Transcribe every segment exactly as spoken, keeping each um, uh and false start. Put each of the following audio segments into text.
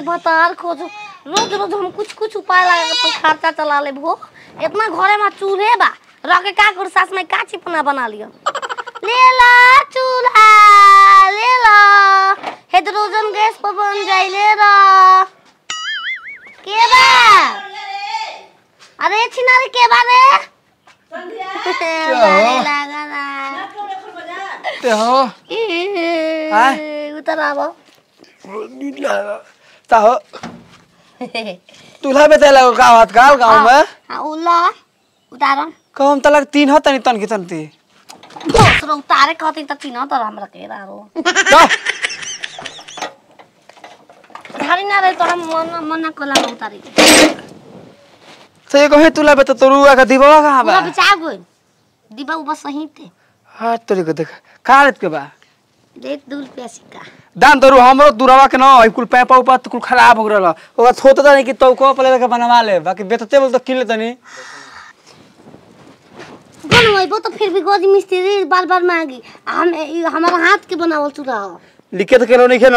के भतार खोजो। रोज रोज हम कुछ कुछ उपाय लगा खर्चा चला ले भो। इतना घरे में चूल्हे बा रखे का कर सास में का चिपना बना लियो। ले ला चूल्हा ले ला हाइड्रोजन गैस पर बन जाई ले रा। के बा अरे छिनारे के बा रे ते हो हां उतर आबो ता हो तुला बेते लागो गांव हाथ गाल गांव में। हां उला उतारन कम तलक तीन हो तनी तन की तनती दूसरा उतारे कहती त तीन त हमरा के रारो धारी ना रे तोरा मन मन कोला उतारी से कहे तुला बेते तोरुआ का दिबा कहां बा बचा गो दिबा उ बस सही थे। हां तोरे को देख का रत के बा देख दूर पैसिका दान दरू हमरो दुरावा के न है कुल पैपा उपा कुल खराब हो रहल ओकरा छोत त कि तौको पर लेके बनवा ले बाकी बेतते बोल तो किले तनी बनवाई बो तो फिर भी गोदी मिस्त्री बार-बार मांगी हम हमारा हाथ के बनावल चुरा हो लिखित करो नहीं के न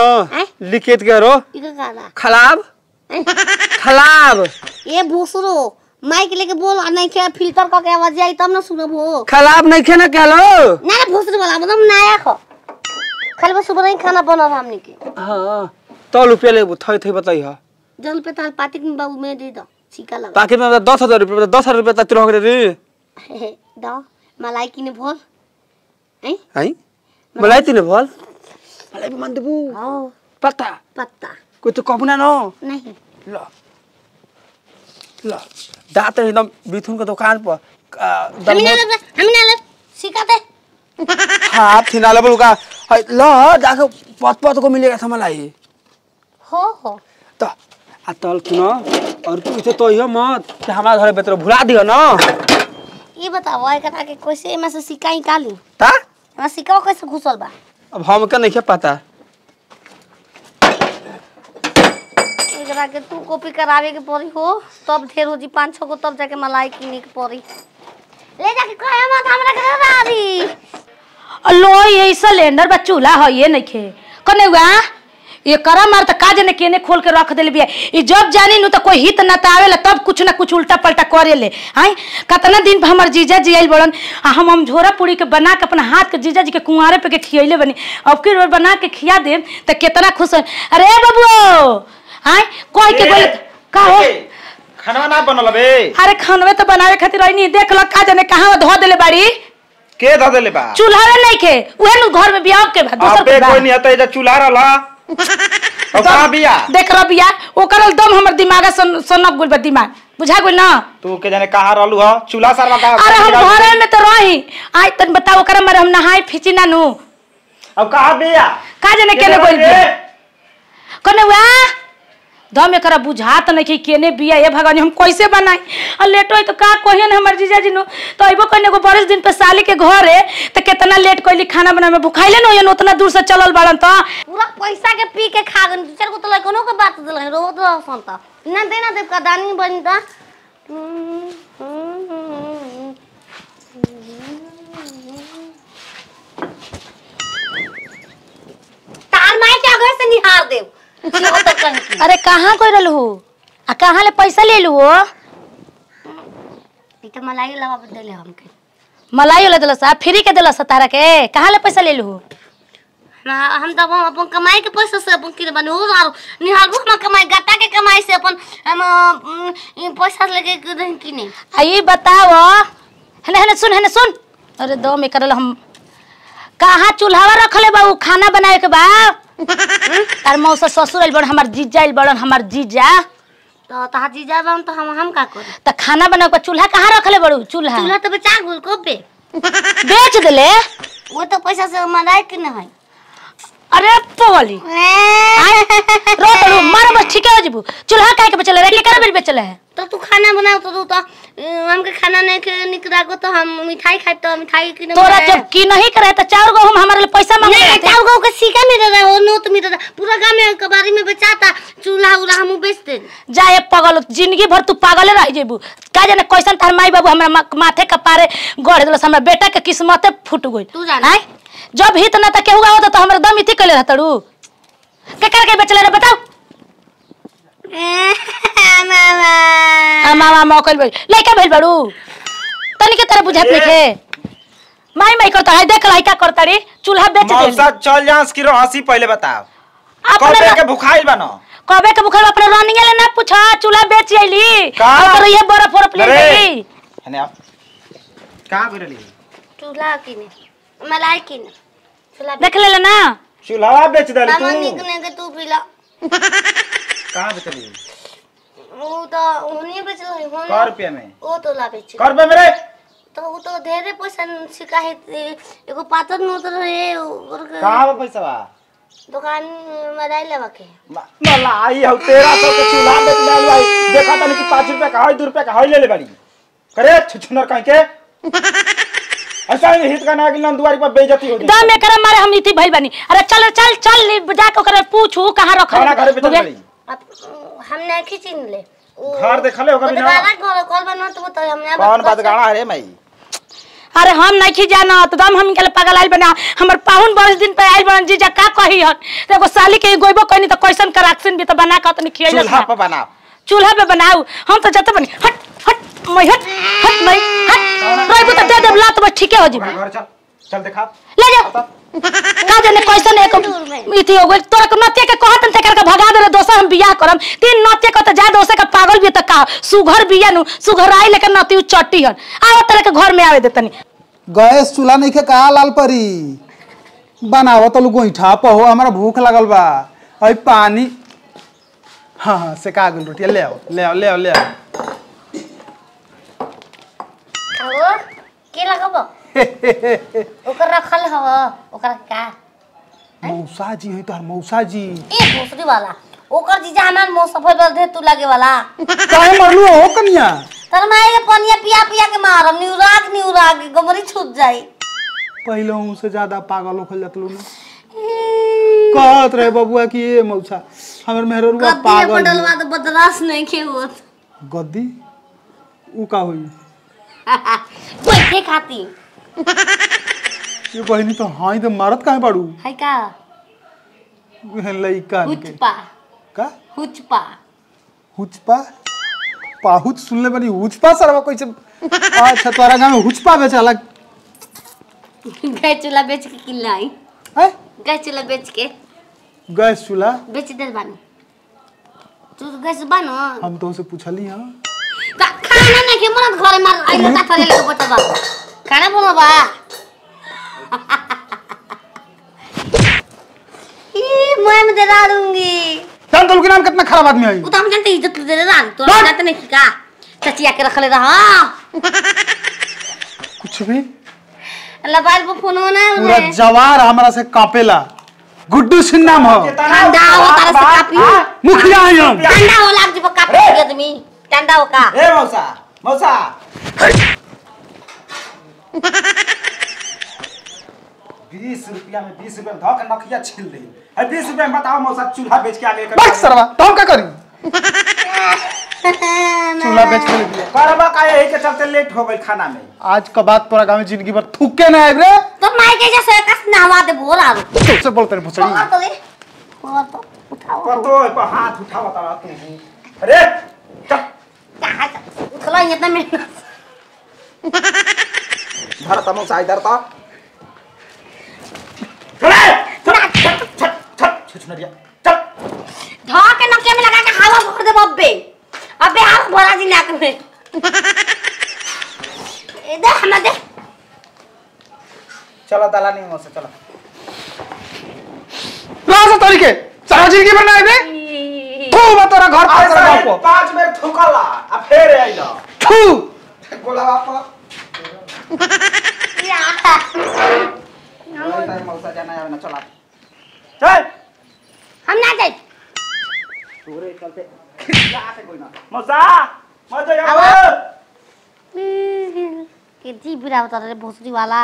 लिखित करो ई का काला खराब खराब ए भूसरो माइक लेके बोल नहीं के फिल्टर क के आवाज आई तब न सुनबो खराब नहीं के न कहलो ना भूसरो वाला मतलब नया ख कल सुबह नहीं खाना बना हमनी के। हां तो रुपया लेबो थई थई बताई ह जन पे ताल पाटिक में बाबू में दे दो सिक्का लगा पाकिट में दस हज़ार रुपया दस हज़ार रुपया त तुरह रे दो मलाई किने भोल हैं हैं मलाई तिने भोल मलाई मन देबू। हां पत्ता पत्ता कोई तो कबना न नहीं लो लो दाते एकदम बिथुन के दुकान पर हम ना ले हम ना ले सिक्का दे। हां थिना ले बोल का लो जाके पत पत को मिलेगा समलाई हो हो त अतल किन और कुछ तो यो मत कि हमरा घरे बेतर भुला दियो न ई बताओ एक कथा के कैसे में से सिकाई काली त हमरा सिकाओ कैसे घुसल बा अब हम के नहीं पता एकरा के तू कॉपी करावे के पड़ी हो तब ढेर हो जी पाँच छह को तब जाके मलाई किने के पड़ी ले जाके कहे मत हमरा घर आवी अलो ये सिलेंडर बा चूल्हा है ये नहीं खे कनेवा ये करा मार त काज ने केने खोल के रख देले बिया ई जब जानी न त कोई हित न तावेला तब कुछ ना कुछ उल्टा पलटा करे ले। हाय कतना दिन पर हमर जीजा जी आइल बड़न हम हम झोरा पूरी के बना के अपना हाथ के जीजा जी के कुंवारे पे के खियाइले बनी अब के बना के खिया दे त कितना खुश है। अरे बाबूओ हाय कोई के बोल का हो खाना ना बनल बे। अरे खानवे त बनावे खातिर रही नहीं देख ल काज ने कहां धो देले बाड़ी के ध देले बा चूल्हा नहीं के उहे न घर में बियाह के बा दूसर के बा कोई नहीं हतै त चूल्हा रहला ओकरा बिया देख र बिया ओकरल दम हमर दिमाग सनक गुल बा दिमाग बुझा गुल ना तू के जाने कहां रहलु ह चूल्हा सरवा का। अरे हम घरे में त रही आज तन बताओ ओकरा मर हम नहाई फिचिना नु अब कहां बिया का जाने केने गोल बिया कनेवा दम एकरा बुझात नहीं कि केने बिया ए भगवान हम कैसे बनाई आ लेट होई तो का कहियन हमर जीजा जी नु तो आइबो कने को बरस दिन पे साली के घर है त केतना लेट कइली खाना बनावे भुखाइले न होयन उतना दूर से चलल बाड़न त पूरा पैसा के पी के खा गन दूसर को त कोनो के बात देलन रोद हसन त ना देना देव का दानी बनी त तार माई के घर से निहार देव। अरे कहां कोई रहलू आ कहां ले पैसा ले लू हो ई त मलाई लवा देले हमके मलाई ले देला सा फ्री के देला सा तारा के कहां ले पैसा ले लू ना हम त अपन कमाई के पैसा से अपन के बनो और निहाल भूख ना कमाई गट्टा के कमाई से अपन हम पैसा लेके नहीं किने आ ई बताओ हने हने सुन हने सुन। अरे दो में करल हम कहां चूल्हावा रखले बाऊ खाना बनाए के बा तार मौसा ससुर आइल बड़ हमार जीजा आइल बड़न हमार जीजा तो तहा जीजा बन तो हम हम का कर त खाना बनाओ का चूल्हा कहां रखले बड़ू चूल्हा चूल्हा त बेचा गुल को पे बेच देले वो तो पैसा से मनाई कि न है। अरे पगली रोतड़ू मार बस ठीक हो जबू चूल्हा काहे के बेचले रे के करे बेचले है तो तू खाना बनाओ तो तो हमके खाना नहीं के निकरा को तो हम मिठाई खाए तो मिठाई की नहीं तोरा जब की नहीं करे त चार गो हम हमारे पैसा मांगे नहीं चार गो के सीका में दे ओ नोट में दे पूरा गांव में कबारी में बेचाता चूल्हा उरा हम बेच दे जा ए पगल जिंदगी भर तू पागल रह जेबू का जाने कैसन थार माई बाबू हमरा माथे का पारे गड़ देला हमरा बेटा के किस्मत फूट गई तू जाने जब हित न त केहुआ होत त हमरा दम इति कइले रहतड़ू के कर के बेचले रे बताओ मामा मामा मौकल बड़ लइका भेल बड़ू तनी के तरह बुझत नइखे माई माई करता है देख लइका करता रे चूल्हा बेच दे मौसा चल जास की रहसी पहले बताओ कबे के भुखाइल बनो कबे के भुखल अपने रानिया ले ना पूछा चूल्हा बेच आईली और रहिए बड़ा फोर प्लेट ली हने आप का बेरली चूल्हा किने मलाई किने चूल्हा देख ले ना चूल्हा बेच दे तू मामा निकने के तू पिला का बेचली वो तो उन्हीं बेचल है होने कार पे में वो तो ला बेच कार पे मेरे तो वो तो ढेरे पैसा शिकायत एगो पातर नोट रहे और का पैसा बा दुकान मराई लेवा के मलाई हो तेरा तो चूल्हा बेच डालवाई देखा तनी कि पाँच रुपया का है दो रुपया का है ले ले बाड़ी करे छछनर कह के ऐसा हित का नागिन दुआरी पर बेइज्जती हो दा में करे मारे हम इति भइल बनी अरे चल चल चल जाके ओकरा पूछू कहां रखल अब हम नहीं खींचीन ले घर देखले होगा बिना बात कॉल कॉल बनो तो तो हमने कौन बात गाना रे मई अरे हम नहीं खी जाना तो दम हम के पागल आइल बना हमर पाहुन बरस दिन पे आइल बन जी जा का कही हन देखो साली के गोइबो कहनी तो क्वेश्चन का रक्सन भी तो बना का तो खियाई चूल्हा पे बनाओ चूल्हा पे बनाओ हम तो जत बनी हट हट मई हट हट मई हट रोइबो तो दे दे लात में ठीके हो जीबे घर चल चल देखा ले जा का जने क्वेश्चन एको इति होगो तोरा के नत्य के कहत त कर के भगा देले दोसर हम बियाह करम तीन नत्य को त जा दोसर का पागल भी त का सुघर बियानु सुघराई लेके नतिउ चट्टी हन आव तरे के घर में आवे देतनी गैस चूल्हा नहीं के का लाल परी बनाव त गोइठा प हो हमरा भूख लागल बा हई पानी हां हां से का गुल रोटी ले आओ ले आओ ले आओ ले आओ खाओ के लगाबो ओकर रखल हव ओकर का मौसा जी है तोर मौसा जी ए दूसरी वाला ओकर जीजा हमर मौसफर बदे तू लागे वाला काहे मरलू हो कनिया तर माए पनिया पिया पिया के मारम न्यू राख न्यू राख गमरी छूट जाई पहिलो से ज्यादा पागल होखल लतलू न कहत रे बबुआ की ए मौसा हमर मेहरुआ पागल बदलवा तो बदलास नहीं के होत गद्दी उ का होई बैठे खाती ये बहनी तो हाई द मारत काहे बाड़ू हाय का लइका के हुचपा का हुचपा हुचपा पाहुच सुनले बनी हुचपा सरवा कैसे अच्छा तोरा गांव में हुचपा बेचाला गैस चूल्हा बेच के किलाई हैं गैस चूल्हा बेच के गैस चूल्हा बेच दे बानी तू गैस बानो हम तो से पूछली हां खाना ना के मन घर मार आइला का थरे ले बटवा खाना बोलबा ई मैं में दे डालूंगी तन तो के नाम कितना खराब आदमी है उ तो हम जानते इज्जत दे रे रान तो जानते नहीं की का चचिया के रख ले रहा कुछ भी अल्लाह बाल पे फोन होना है पूरा जवार हमरा से कापेला गुड्डू सिंह नाम हो ठंडा हो तारा से कापी मुखिया है हम ठंडा हो लाग जी कापी आदमी ठंडा हो का ए मौसा मौसा बीस रुपया में बीस रुपया धक नखिया छिल दे है बीस रुपया में बताओ मौसा चूल्हा बेच के आगे कर बस सरवा तो हम का करी चूल्हा बेच के ले करबा का यही के चलते लेट हो गई खाना में आज का बात तोरा गांव में जिंदगी भर थूके ना आइब रे तो माई के जैसे कस नहवा दे बोल आ तुझसे बोलते रे भोसड़ी और तो ले और तो उठाओ पर तो पर हाथ उठाओ बता तू अरे कहां उठला इतना में भारत हम साइडर ता चले चल चल चल छछनरिया चल धा के नके में लगा के हवा भर दे बब्बे अबे हाथ भरा जी नाक में ए दे हम दे चलो ताला नहीं हो से चलो राजा तरीके सारा जिंदगी भर ना आइबे तू बतोरा घर पर जाओ पांच मिनट थूकला आ फेर आइला थू गोला बापा या हम टाइम मौसा जाना है ना चला चल हम ना जाई पूरे चलते जा से कोई ना मौसा मत जाओ के जी बुरा उतर रे भोसड़ी वाला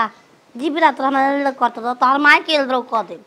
जी बुरा तो हमरा करत तो तोर माई के दरो क दे